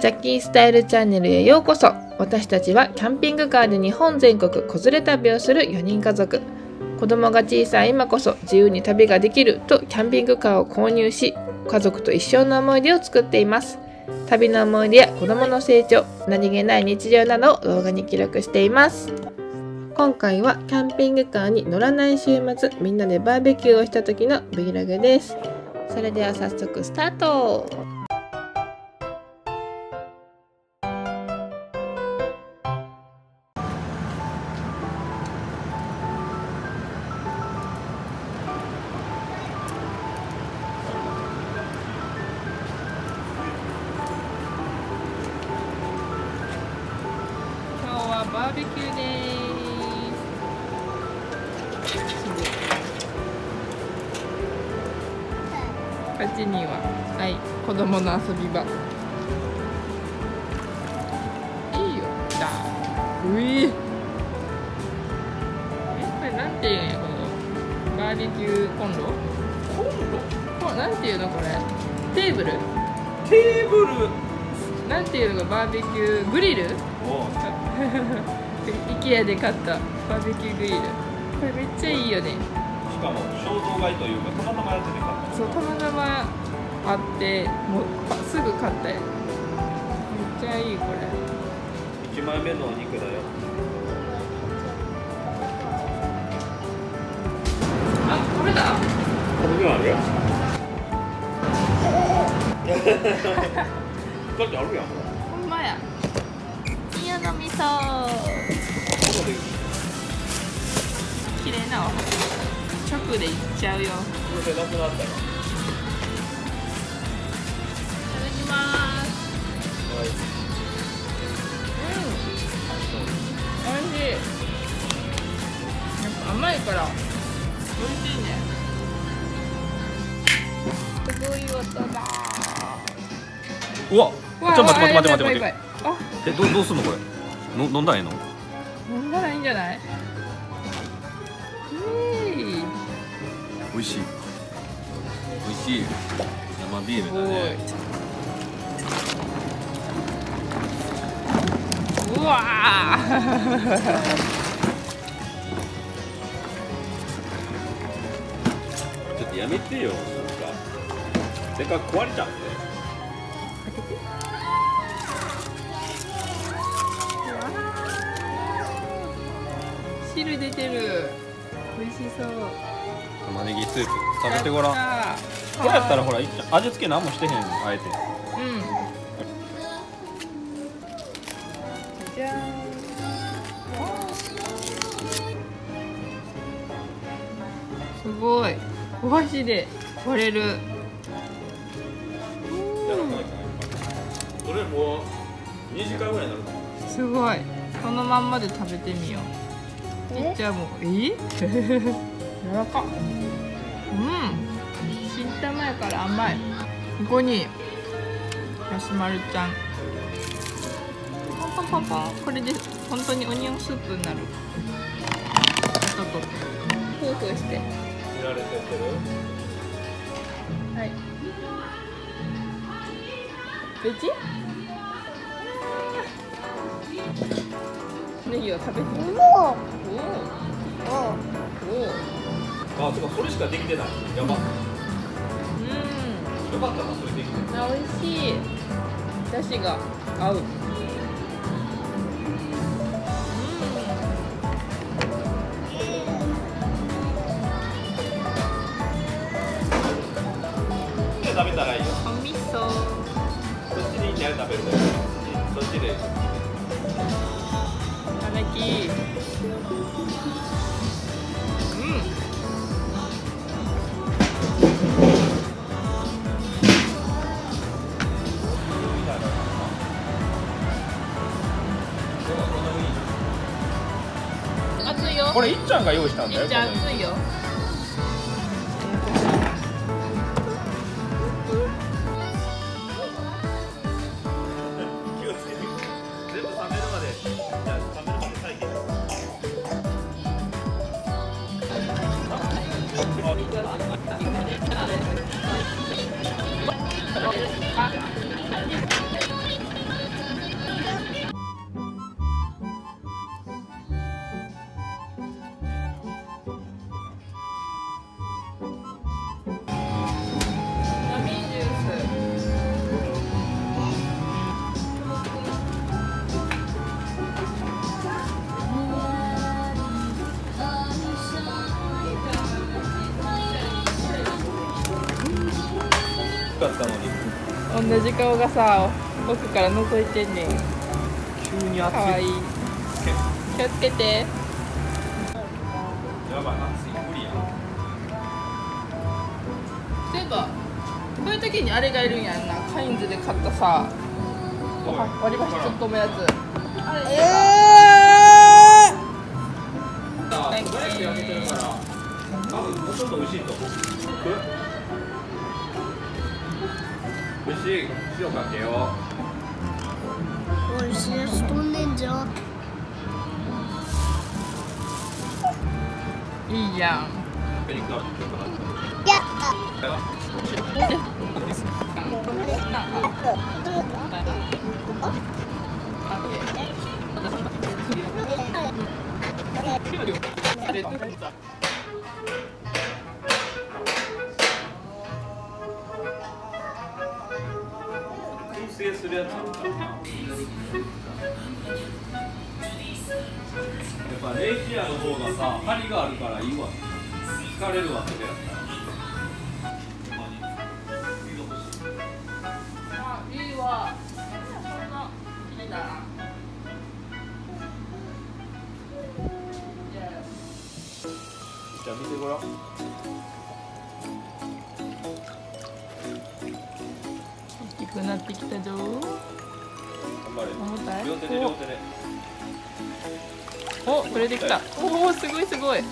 ジャッキースタイルチャンネルへようこそ。私たちはキャンピングカーで日本全国子連れ旅をする4人家族。子供が小さい今こそ自由に旅ができるとキャンピングカーを購入し、家族と一生の思い出を作っています。旅の思い出や子供の成長、何気ない日常などを動画に記録しています。今回はキャンピングカーに乗らない週末、みんなでバーベキューをした時の Vlog です。それでは早速スタート。今日はバーベキューです。8人は、はい、子供の遊び場。いいよ、だ。うえ。これなんていうの、このバーベキューコンロ。コンロ。これなんていうの、これ。テーブル。テーブル。なんていうの、バーベキューグリル。おお。IKEA で買ったバーベキューグリル。これめっちゃいいよね。しかも衝動買いというか、たまたまやってて買った。そう、たまたまあって、もうすぐ買ったよ。めっちゃいい、これ。1枚目のお肉だよ。あ、これだ。これがあるやん。だってあるやん、これ。ほんまや。宮の味噌。綺麗なお。直でいっちゃうよ。食べなくなったよ。いただきます。はい。うん。美味しい。やっぱ甘いから。美味しいね。すごい音だ。うわ。ちょっと待って待って待って待って。え、どうすんのこれ？飲んだらいいの？飲んだらいいんじゃない？美味しい。美味しい。生ビールだね。うわー。ちょっとやめてよ。なんかでかく壊れちゃって。汁出てる。美味しそう。玉ねぎスープ食べてごらん。これやったらほら、味付け何もしてへんの、あえて。うん。じゃん。すごい。お箸で割れる。これもう2時間ぐらいになる。すごい。このまんまで食べてみよう。いっちゃんも柔らか。うん。知った前から甘い。ここにやすまるちゃん。ポンポンポンポン。これで本当にオニオンスープになる。ちょっとフーフーして。見られてる？はい。ベチ？ネギを食べて。おお。あ、てかそれしかできてない。やば。うん。よかったな、それできて。あ、美味しい。だしが合う。うん。で食べたらいいよ。お味噌。そっちでいいね、食べるの。そっちで。いただき。これいっちゃんが用意したんだよ。いっちゃん熱いよ。気をつけて。全部冷めるまで。じゃあ冷めるまで待機。あ。同じ顔がさ、奥から覗いてんねん。急に暑い。かわいい。気をつけて。やばい、暑い。無理やん。そういえば、こういう時にあれがいるんやんな。カインズで買ったさ、割り箸ちょっとのやつ。あれもうちょっと美味しいと思う。美味しい。塩かけよう。美味しいやつ飛んでんじゃん。いいじゃん。やった。するやつやっぱレイキアの方がさ、針があるからいいわ。疲れるわ、それやったら。あ、いいわ。そんな綺麗だな。じゃあ見てごらん。なってきたぞ。頑張れ。重たい。両手で両手で。お、これできた。おお、すごいすごい。